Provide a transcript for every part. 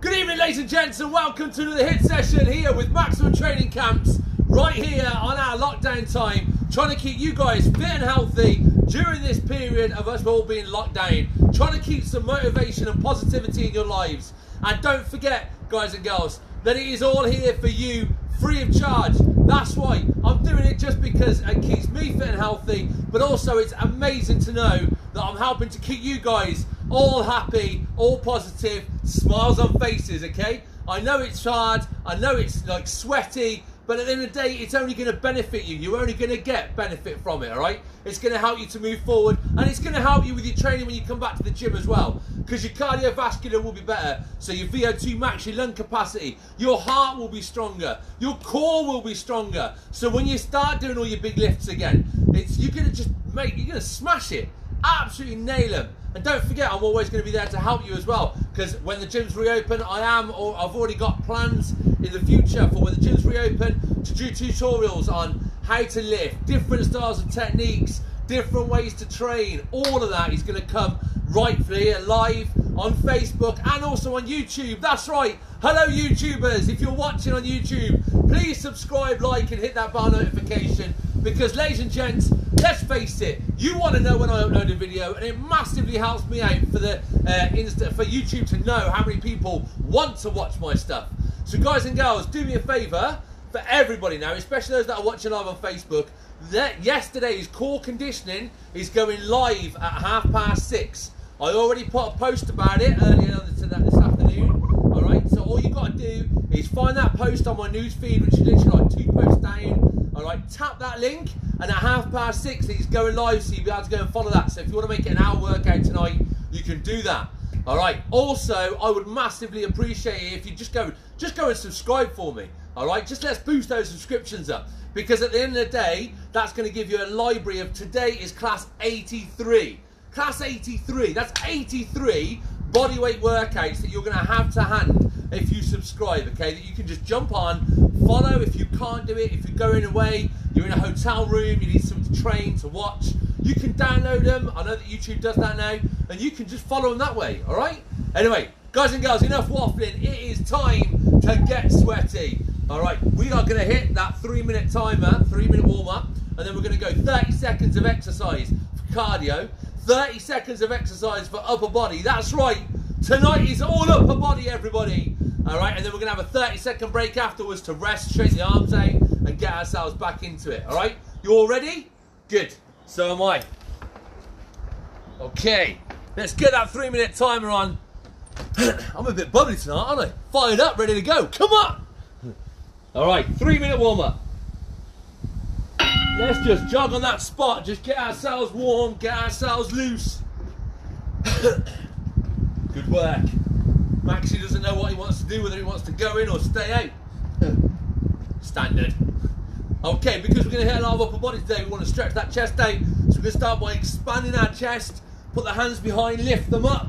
Good evening, ladies and gents, and welcome to the HIIT session here with Maximum Training Camps, right here on our lockdown time, trying to keep you guys fit and healthy during this period of us all being locked down, trying to keep some motivation and positivity in your lives. And don't forget, guys and girls, that it is all here for you, free of charge. That's why I'm doing it, just because it keeps me fit and healthy, but also it's amazing to know that I'm helping to keep you guys all happy, all positive, smiles on faces, okay? I know it's hard, I know it's like sweaty, but at the end of the day, it's only gonna benefit you. You're only gonna get benefit from it, all right? It's gonna help you to move forward, and it's gonna help you with your training when you come back to the gym as well, because your cardiovascular will be better, so your VO2 max, your lung capacity, your heart will be stronger, your core will be stronger. So when you start doing all your big lifts again, you're gonna smash it, absolutely nail them. And don't forget, I'm always going to be there to help you as well, because when the gyms reopen, I've already got plans in the future for when the gyms reopen to do tutorials on how to lift, different styles and techniques, different ways to train. All of that is going to come right here live on Facebook and also on YouTube. That's right. Hello, YouTubers. If you're watching on YouTube, please subscribe, like, and hit that bell notification, because, ladies and gents, let's face it, you want to know when I upload a video, and it massively helps me out for the for YouTube to know how many people want to watch my stuff. So guys and girls, do me a favour, for everybody now, especially those that are watching live on Facebook, that yesterday's core conditioning is going live at 6:30. I already put a post about it earlier this afternoon, all right? So all you've got to do is find that post on my newsfeed, which is literally like 2 posts down, all right? Tap that link, and at 6:30 it's going live, so you'll be able to go and follow that. So if you want to make it an hour workout tonight, you can do that. All right. Also, I would massively appreciate it if you just go and subscribe for me. All right. Just let's boost those subscriptions up, because at the end of the day, that's going to give you a library of today is class 83. Class 83. That's 83 bodyweight workouts that you're going to hand if you subscribe. Okay. That you can just jump on, follow. If you can't do it, if you're going away, you're in a hotel room, you need someone to train, to watch, you can download them. I know that YouTube does that now, and you can just follow them that way, all right? Anyway, guys and girls, enough waffling. It is time to get sweaty, all right? We are gonna hit that 3-minute timer, 3-minute warm-up, and then we're gonna go 30 seconds of exercise for cardio, 30 seconds of exercise for upper body. That's right, tonight is all upper body, everybody, all right? And then we're gonna have a 30-second break afterwards to rest, straighten the arms out, and get ourselves back into it, all right? You all ready? Good. So am I. Okay, let's get that 3-minute timer on. I'm a bit bubbly tonight, aren't I? Fired up, ready to go. Come on! All right, 3-minute warm-up. Let's just jog on that spot. Just get ourselves warm, get ourselves loose. Good work. Maxie doesn't know what he wants to do, whether he wants to go in or stay out. Standard. Okay, because we're going to hit our upper body today, we want to stretch that chest out. So we're going to start by expanding our chest, put the hands behind, lift them up.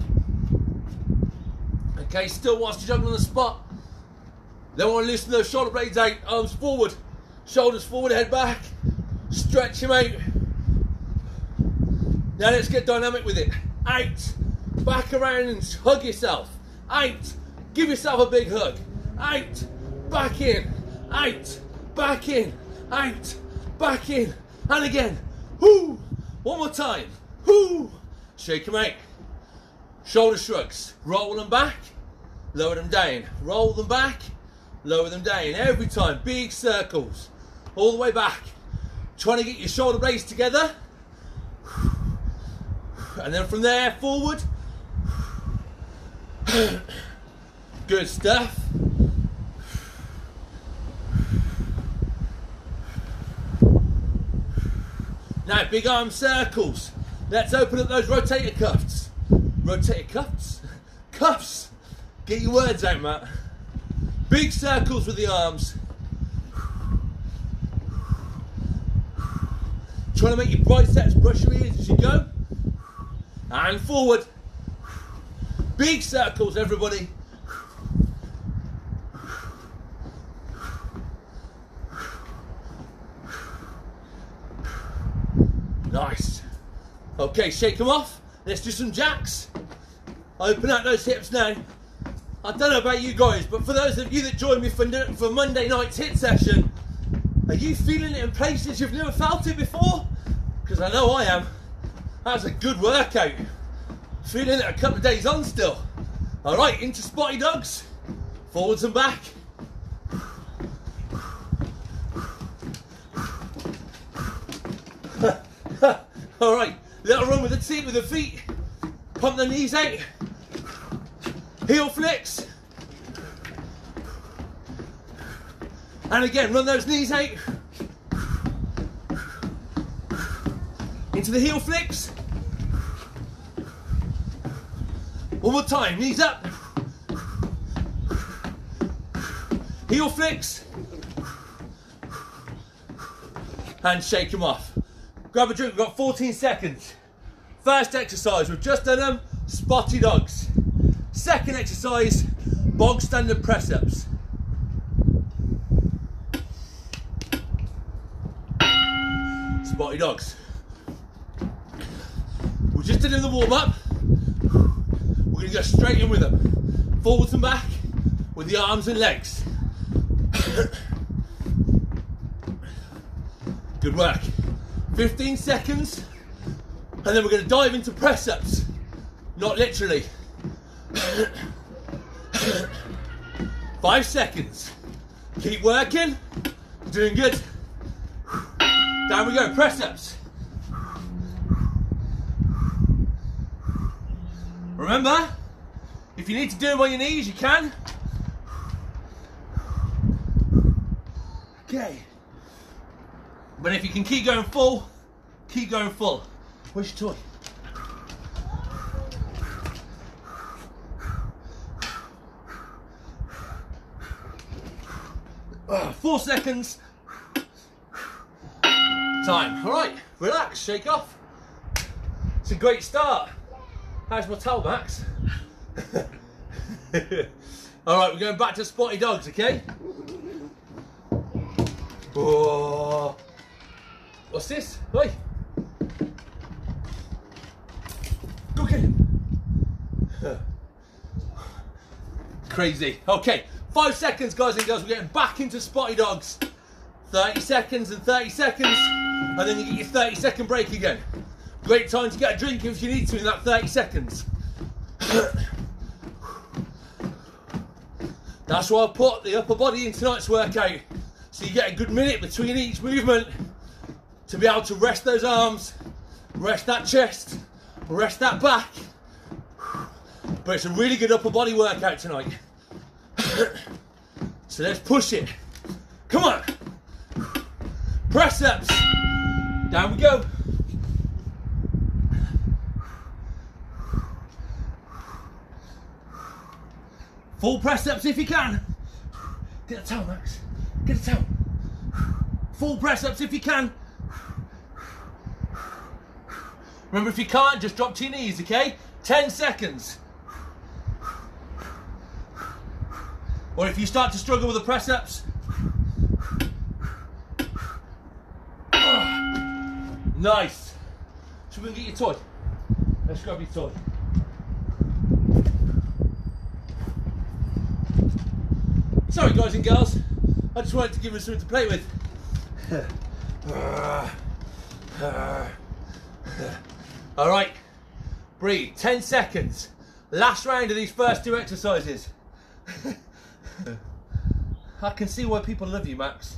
Okay, still wants to juggle on the spot. Then we want to loosen those shoulder blades out, arms forward, shoulders forward, head back. Stretch them out. Now let's get dynamic with it. Out, back around and hug yourself. Out, give yourself a big hug. Out, back in, out, back in. Out, back in, and again. Whoo! One more time. Whoo! Shake them out. Shoulder shrugs. Roll them back. Lower them down. Roll them back. Lower them down. Every time. Big circles. All the way back. Trying to get your shoulder blades together. And then from there, forward. Good stuff. Now, big arm circles. Let's open up those rotator cuffs. Rotator cuffs? Cuffs! Get your words out, Matt. Big circles with the arms. Trying to make your biceps brush your ears as you go. And forward. Big circles, everybody. Nice. Okay, shake them off. Let's do some jacks. Open up those hips now. I don't know about you guys, but for those of you that joined me for Monday night's HIIT session, are you feeling it in places you've never felt it before? Because I know I am. That was a good workout. Feeling it a couple of days on still. All right, into spotty dogs, forwards and back. All right, little run with the feet, Pump the knees out. Heel flicks. And again, run those knees out. Into the heel flicks. One more time, knees up. Heel flicks. And shake them off. Grab a drink, we've got 14 seconds. First exercise, we've just done them, spotty dogs. Second exercise, bog standard press-ups. Spotty dogs. We just did the warm-up. We're gonna go straight in with them. Forwards and back with the arms and legs. Good work. 15 seconds. And then we're going to dive into press-ups, not literally. 5 seconds. Keep working. Doing good. Down we go. Press-ups. Remember, if you need to do them on your knees, you can. Okay. But if you can keep going full, keep going full. Where's your toy? Oh, 4 seconds. Time. All right, relax, shake off. It's a great start. How's my towel, Max? All right, we're going back to spotty dogs, okay? Oh. What's this? Oi. Okay. Crazy. Okay, 5 seconds, guys and girls. We're getting back into spotty dogs. 30 seconds and 30 seconds, and then you get your 30-second break again. Great time to get a drink if you need to in that 30 seconds. That's why I put the upper body in tonight's workout, so you get a good minute between each movement to be able to rest those arms, rest that chest, rest that back. But it's a really good upper body workout tonight. So let's push it. Come on. Press ups. Down we go. Full press ups if you can. Get a towel, Max. Get a towel. Full press ups if you can. Remember, if you can't, just drop to your knees, okay? 10 seconds. Or if you start to struggle with the press-ups. Nice. Should we go and get your toy? Let's grab your toy. Sorry, guys and girls. I just wanted to give us something to play with. All right, breathe, 10 seconds. Last round of these first two exercises. I can see why people love you, Max.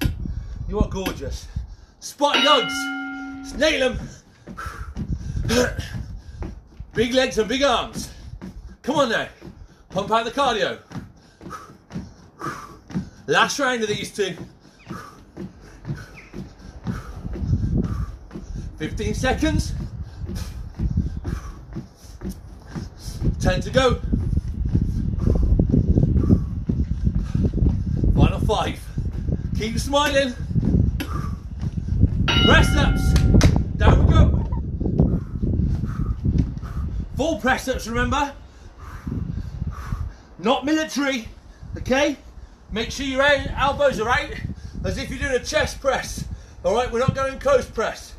You are gorgeous. Spotty dogs, nail them. Big legs and big arms. Come on now, pump out the cardio. Last round of these two. 15 seconds. 10 to go. Final 5. Keep smiling. Press ups. Down we go. Full press ups, remember. Not military, okay? Make sure your elbows are out as if you're doing a chest press. All right, we're not going coast press.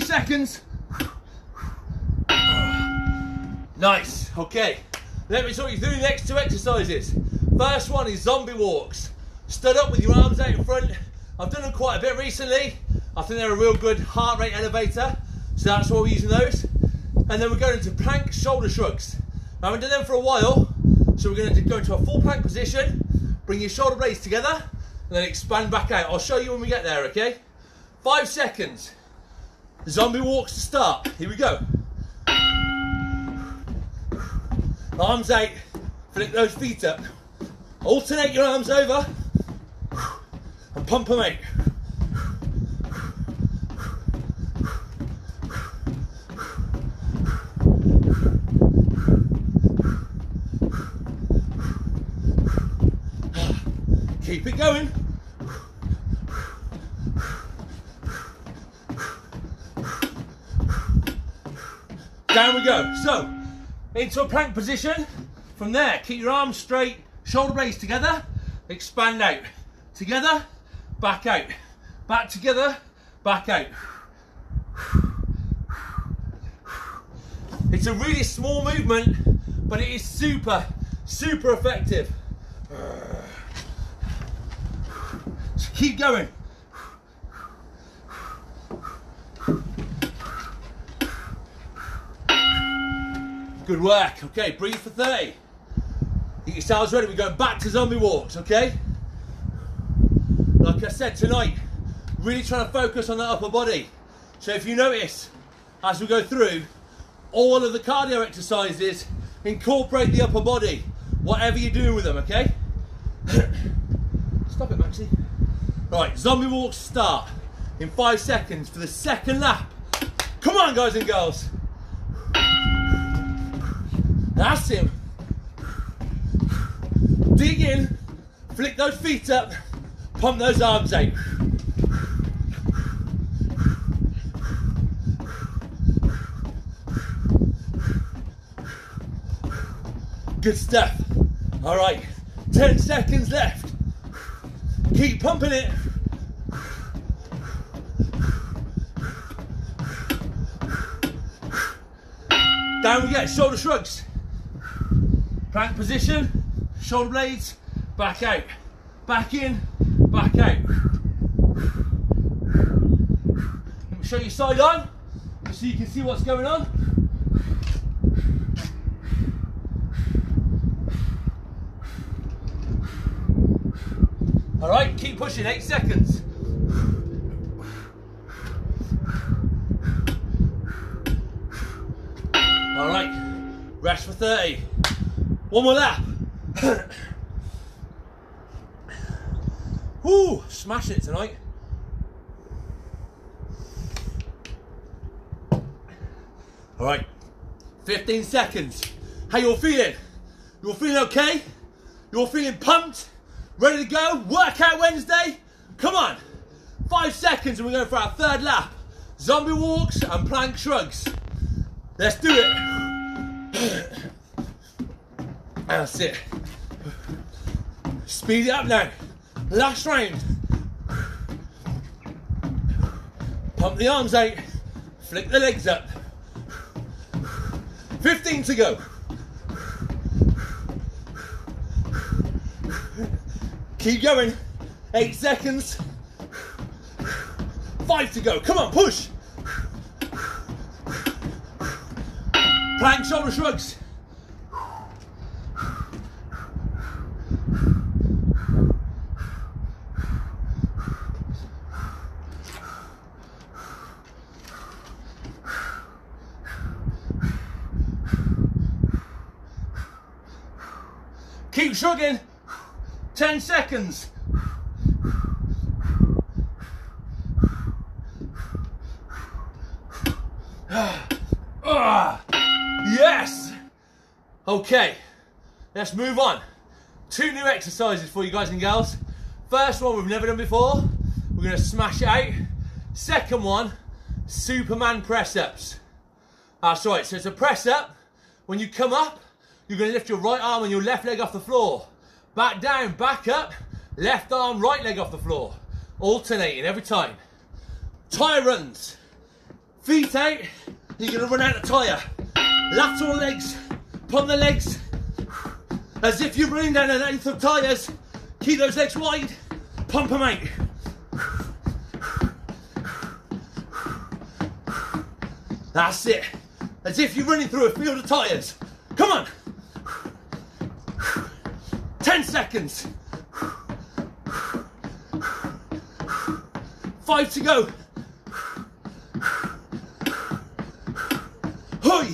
3 seconds. Nice. Okay, let me talk you through the next two exercises. First one is zombie walks. Stood up with your arms out in front. I've done them quite a bit recently. I think they're a real good heart rate elevator, so that's why we're using those. And then we're going into plank shoulder shrugs. Now, I haven't done them for a while, so we're going to go into a full plank position, bring your shoulder blades together, and then expand back out. I'll show you when we get there, okay? 5 seconds. Zombie walks to start. Here we go. Arms out, flick those feet up. Alternate your arms over and pump them out. Keep it going. Down we go. So, into a plank position. From there, keep your arms straight, shoulder blades together, expand out. Together, back out. Back together, back out. It's a really small movement, but it is super, super effective. So keep going. Good work. Okay, breathe for 30. Get yourselves ready. We're going back to zombie walks, okay? Like I said, tonight, really trying to focus on the upper body. So if you notice, as we go through, all of the cardio exercises incorporate the upper body, whatever you're doing with them, okay? Stop it, Maxie. Right, zombie walks start in 5 seconds for the second lap. Come on, guys and girls. That's him. Dig in, flick those feet up, pump those arms out. Good stuff. All right, 10 seconds left. Keep pumping it. Down we get, shoulder shrugs. Plank position, shoulder blades, back out, back in, back out. Let me show you side on, so you can see what's going on. All right, keep pushing, 8 seconds. All right, rest for 30. One more lap. Woo, smash it tonight. All right, 15 seconds. How you're feeling? You're feeling okay? You're feeling pumped? Ready to go? Workout Wednesday? Come on. 5 seconds and we're going for our third lap. Zombie walks and plank shrugs. Let's do it. That's it. Speed it up now. Last round. Pump the arms out. Flick the legs up. 15 to go. Keep going. 8 seconds. 5 to go. Come on, push. Plank shoulder shrugs. Keep shrugging, 10 seconds. Yes! Okay, let's move on. Two new exercises for you guys and girls. First one we've never done before. We're gonna smash it out. Second one, Superman press-ups. That's right, so it's a press-up. When you come up, you're going to lift your right arm and your left leg off the floor. Back down, back up, left arm, right leg off the floor. Alternating every time. Tie runs. Feet out, you're gonna run out of tyre. Lateral legs, pump the legs, as if you're running down a length of tyres. Keep those legs wide, pump them out. That's it, as if you're running through a field of tyres. Come on. 10 seconds. 5 to go. Hoi!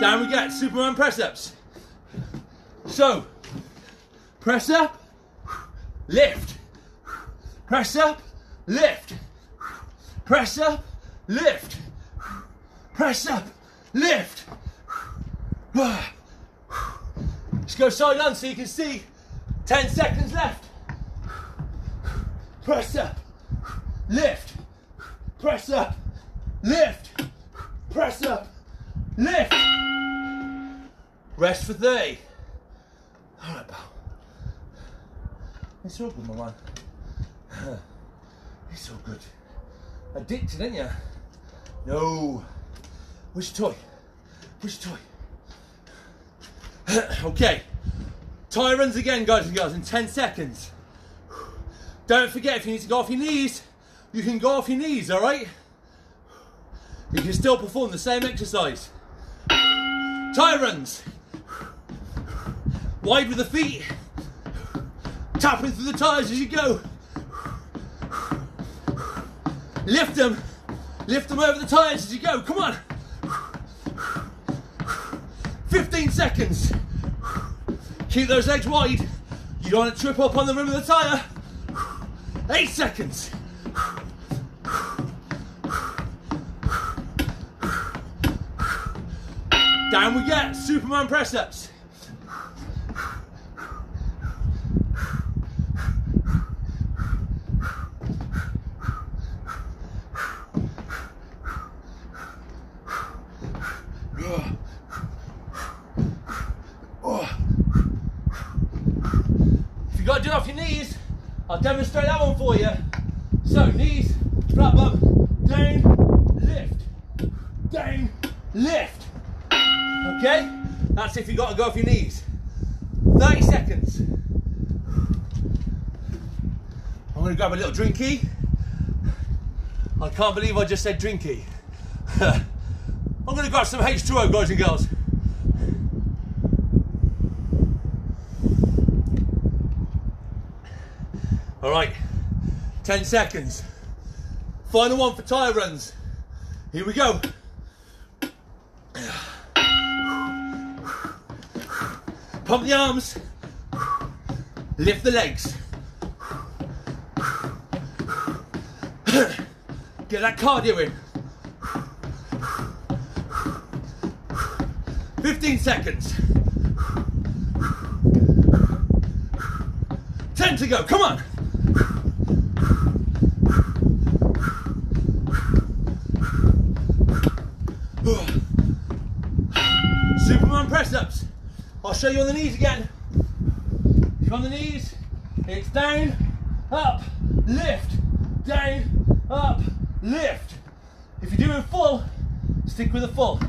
Down we get, Superman press ups. So, press up, lift. Press up, lift. Press up, lift. Press up, lift. Let's go side on so you can see. 10 seconds left. Press up, lift. Press up, lift. Press up, lift. Rest for 30. All right, pal. It's all good, my man. It's all good. Addicted, ain't ya? No. Which toy? Which toy? Okay, tyre runs again, guys and girls, in 10 seconds. Don't forget, if you need to go off your knees, you can go off your knees, all right? You can still perform the same exercise. Tyre runs. Wide with the feet. Tapping through the tyres as you go. Lift them. Lift them over the tyres as you go. Come on. 15 seconds. Keep those legs wide. You don't want to trip up on the rim of the tyre. 8 seconds. 9 we get, Superman press-ups. If you've got to do it off your knees, I'll demonstrate that one for you. So knees, flat bum, down, lift, down, lift. Okay, that's if you've got to go off your knees. 30 seconds. I'm going to grab a little drinky. I can't believe I just said drinky. I'm going to grab some H2O, guys and girls. All right, 10 seconds. Final one for tyre runs. Here we go. Pump the arms, lift the legs. Get that cardio in. 15 seconds. 10 to go, come on. Superman press-ups. I'll show you on the knees again. You're on the knees, it's down, up, lift, down, up, lift. If you're doing full, stick with the full.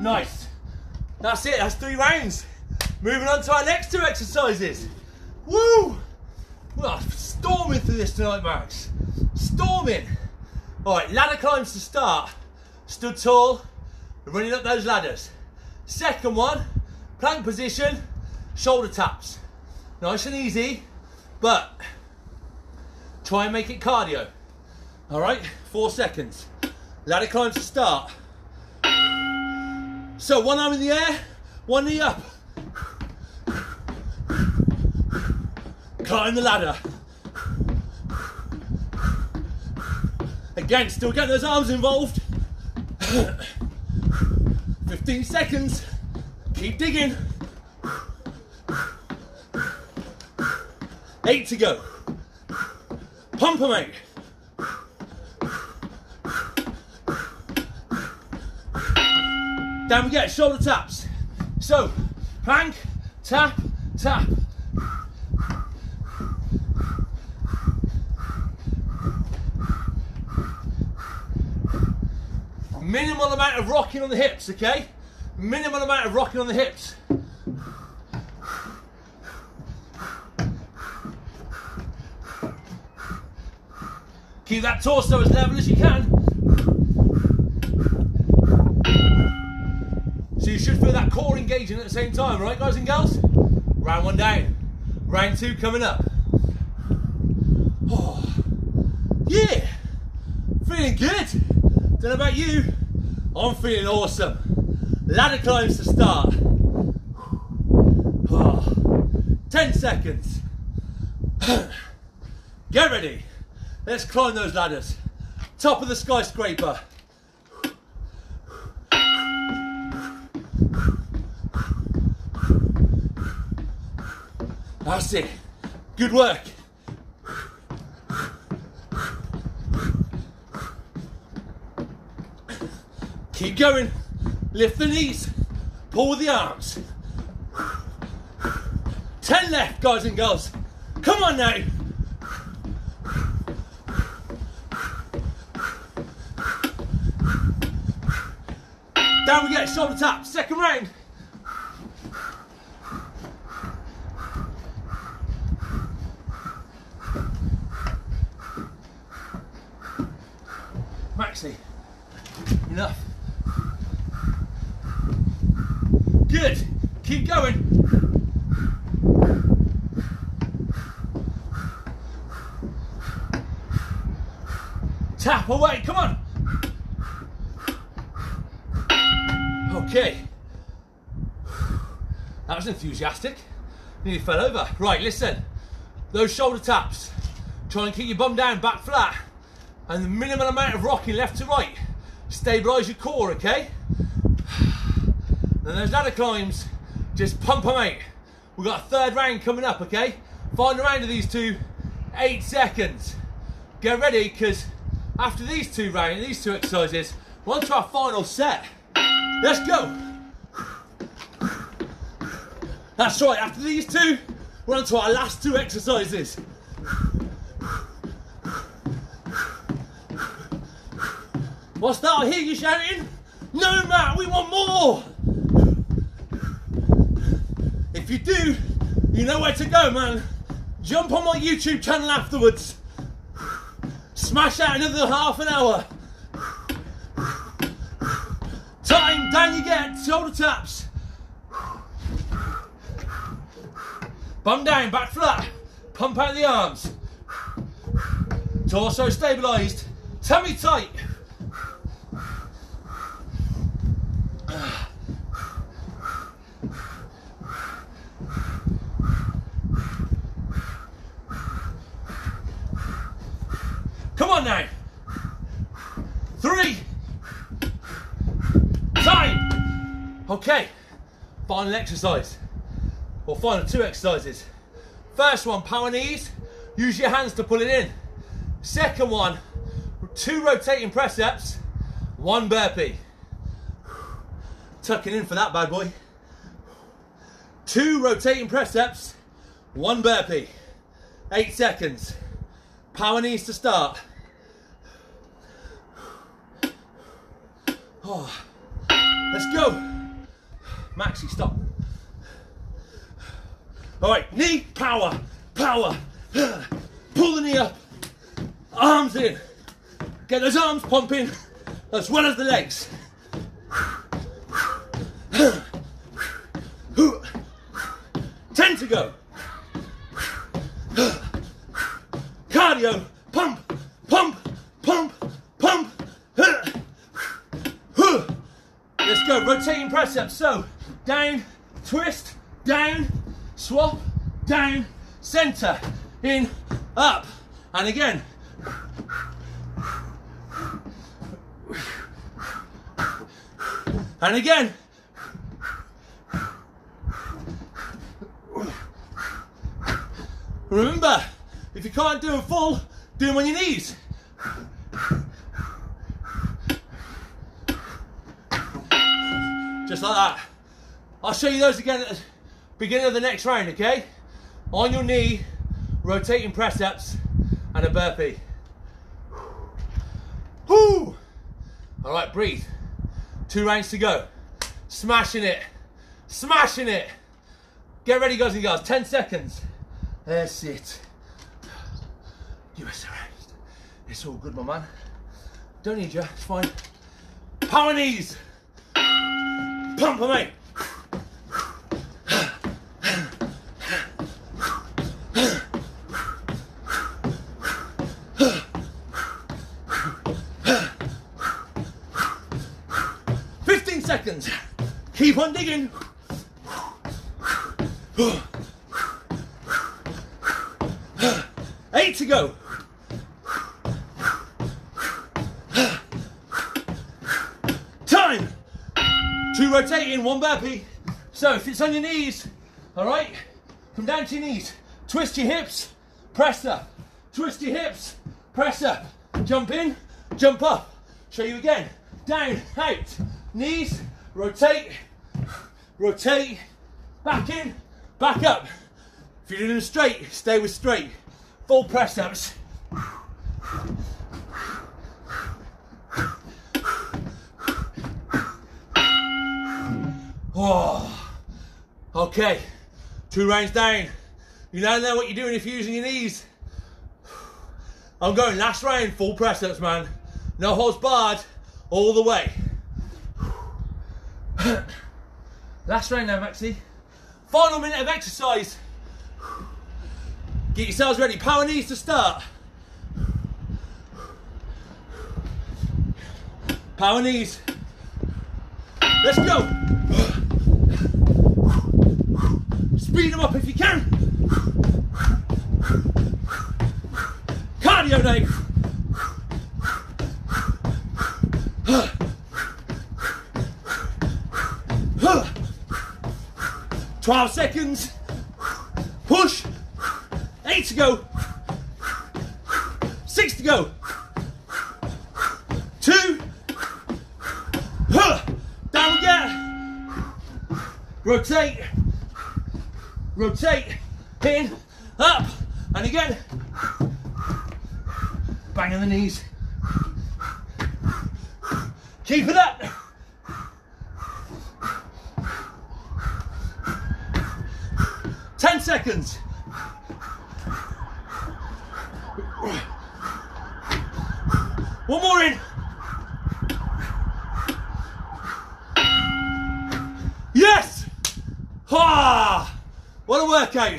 Nice. That's it, that's 3 rounds. Moving on to our next 2 exercises. Woo! Well, storming through this tonight, Max. Storming. All right, ladder climbs to start. Stood tall, running up those ladders. Second one, plank position, shoulder taps. Nice and easy, but try and make it cardio. All right, 4 seconds. Ladder climbs to start. So one arm in the air, one knee up. Climb the ladder. Again, still get those arms involved. 15 seconds. Keep digging. 8 to go. Pump them out. Down we go, shoulder taps. So, plank, tap, tap. Minimal amount of rocking on the hips, okay? Minimal amount of rocking on the hips. Keep that torso as level as you can. So you should feel that core engaging at the same time, right guys and girls? Round one down, round two coming up. Oh, yeah, feeling good. Don't know about you, I'm feeling awesome. Ladder climbs to start. Oh, 10 seconds. Get ready. Let's climb those ladders. Top of the skyscraper. That's it. Good work. Keep going. Lift the knees. Pull the arms. 10 left, guys and girls. Come on now. Down we go, shoulder tap, second round. Maxi, enough. Good, keep going. Tap away, come on. Okay, that was enthusiastic, nearly fell over. Right, listen, those shoulder taps, try and keep your bum down, back flat, and the minimal amount of rocking left to right, stabilise your core, okay? Then those ladder climbs, just pump them out. We've got a third round coming up, okay? Final round of these two, 8 seconds. Get ready, because after these two rounds, these two exercises, we're on to our final set. Let's go. That's right, after these two, we're on to our last two exercises. What's that? I hear you shouting. No, Matt, we want more. If you do, you know where to go, man. Jump on my YouTube channel afterwards. Smash out another half an hour. Time, down you get, shoulder taps. Bum down, back flat. Pump out the arms. Torso stabilised, tummy tight. Come on now. 3. Time! Okay, final exercise, or final two exercises. First one, power knees, use your hands to pull it in. Second one, 2 rotating press ups, 1 burpee. Tucking in for that bad boy. 2 rotating press ups, 1 burpee. 8 seconds. Power knees to start. Oh. Let's go. Maxi, stop. All right, knee, power, power. Pull the knee up, arms in. Get those arms pumping, as well as the legs. Ten to go. Cardio, pump, pump, pump, pump. Let's go, rotating press ups. So, down, twist, down, swap, down, center, in, up, and again. And again. Remember, if you can't do them full, do them on your knees. Just like that. I'll show you those again at the beginning of the next round, okay? On your knee, rotating press-ups and a burpee. Woo! All right, breathe. 2 rounds to go. Smashing it. Smashing it. Get ready, guys and girls. 10 seconds. That's it. Give us a rest. It's all good, my man. Don't need you. It's fine. Power knees. Pump them out. Keep on digging. Eight to go. Time. 2 rotating, 1 burpee. So if it's on your knees, all right, come down to your knees. Twist your hips, press up. Twist your hips, press up. Jump in, jump up. Show you again. Down, out, knees. Rotate, rotate, back in, back up. If you're doing them straight, stay with straight. Full press-ups. Oh, okay, 2 rounds down. You now know what you're doing if you're using your knees. I'm going last round, full press-ups, man. No holds barred, all the way. Last round now, Maxi. Final minute of exercise. Get yourselves ready. Power knees to start. Power knees. Let's go. Speed them up if you can. Cardio now. Twelve seconds, push, 8 to go, 6 to go, 2, down again, rotate, rotate, in, up, and again, bang on the knees, keep it up. Seconds. One more in. Yes! Ah, what a workout.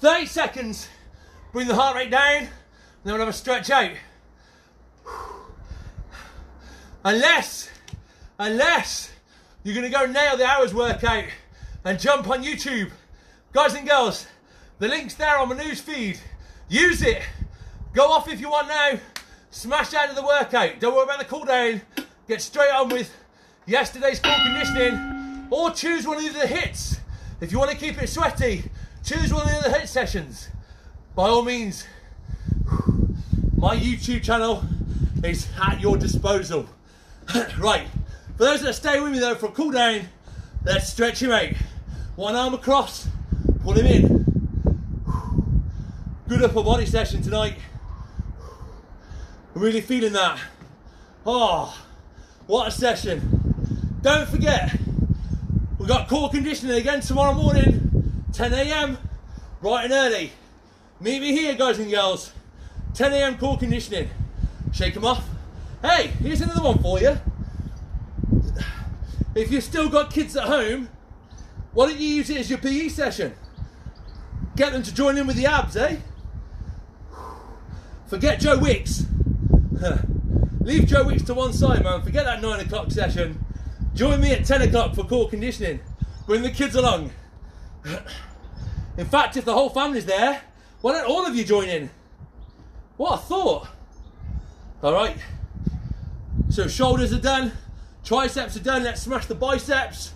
30 seconds. Bring the heart rate down. Then we'll have a stretch out. Unless you're going to go nail the hours workout and jump on YouTube. Guys and girls, the link's there on my news feed. Use it. Go off if you want now. Smash out of the workout. Don't worry about the cool down. Get straight on with yesterday's core conditioning, or choose one of the hits. If you want to keep it sweaty, choose one of the hit sessions. By all means, my YouTube channel is at your disposal. Right, for those that stay with me though for a cool down, let's stretch him out. One arm across. Pull him in. Good upper body session tonight. Really feeling that. Oh, what a session. Don't forget, we've got core conditioning again tomorrow morning, 10 a.m, bright and early. Meet me here, guys and girls. 10 a.m. core conditioning. Shake them off. Hey, here's another one for you. If you've still got kids at home, why don't you use it as your PE session? Get them to join in with the abs, eh? Forget Joe Wicks. Leave Joe Wicks to one side, man. Forget that 9 o'clock session. Join me at 10 o'clock for core conditioning. Bring the kids along. In fact, if the whole family's there, why don't all of you join in? What a thought. All right. So shoulders are done. Triceps are done. Let's smash the biceps.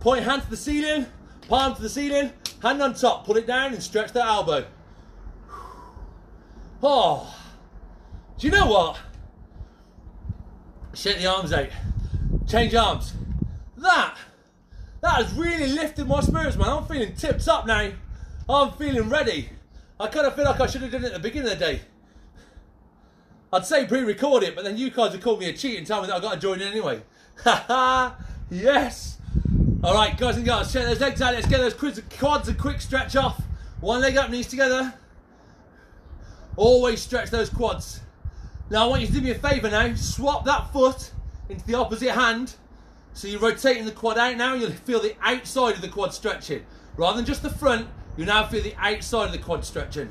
Point hand to the ceiling, palm to the ceiling, hand on top, pull it down and stretch that elbow. Oh, do you know what? Shake the arms out, change arms. That That has really lifted my spirits, man. I'm feeling tipped up now. I'm feeling ready. I kind of feel like I should have done it at the beginning of the day. I'd say pre-record it, but then you guys would call me a cheat and tell me that I've got to join in anyway. Haha, yes. All right, guys and girls, check those legs out. Let's get those quads a quick stretch off. One leg up, knees together. Always stretch those quads. Now I want you to do me a favor now. Swap that foot into the opposite hand. So you're rotating the quad out now, and you'll feel the outside of the quad stretching. Rather than just the front, you now feel the outside of the quad stretching.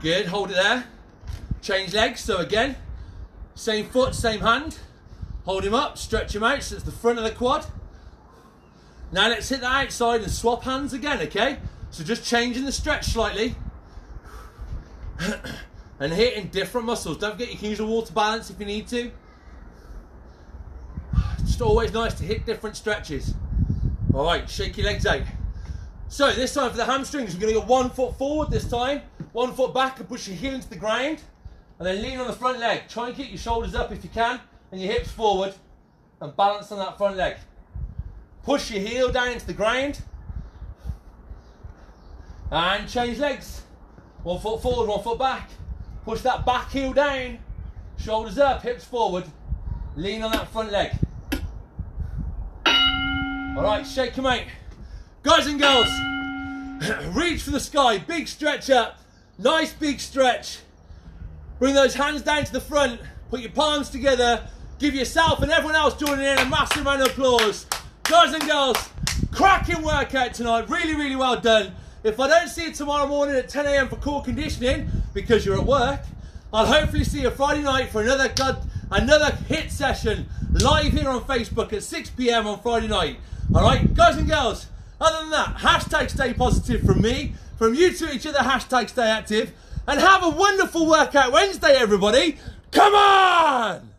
Good, hold it there. Change legs, so again, same foot, same hand. Hold him up, stretch him out, so it's the front of the quad. Now let's hit the outside and swap hands again, okay? So just changing the stretch slightly. And hitting different muscles. Don't forget you can use a water balance if you need to. It's just always nice to hit different stretches. All right, shake your legs out. So this time for the hamstrings, you're gonna go 1 foot forward this time, 1 foot back, and push your heel into the ground, and then lean on the front leg. Try and keep your shoulders up if you can, and your hips forward, and balance on that front leg. Push your heel down into the ground, and change legs. 1 foot forward, 1 foot back. Push that back heel down, shoulders up, hips forward, lean on that front leg. All right, shake them out. Guys and girls, reach for the sky, big stretch up, nice big stretch. Bring those hands down to the front, put your palms together, give yourself and everyone else joining in a massive round of applause. Guys and girls, cracking workout tonight, really, really well done. If I don't see you tomorrow morning at 10 a.m. for core conditioning, because you're at work, I'll hopefully see you Friday night for another HIIT session live here on Facebook at 6 p.m. on Friday night. All right, guys and girls, other than that, hashtag stay positive from me, from you to each other, hashtag stay active, and have a wonderful workout Wednesday, everybody. Come on!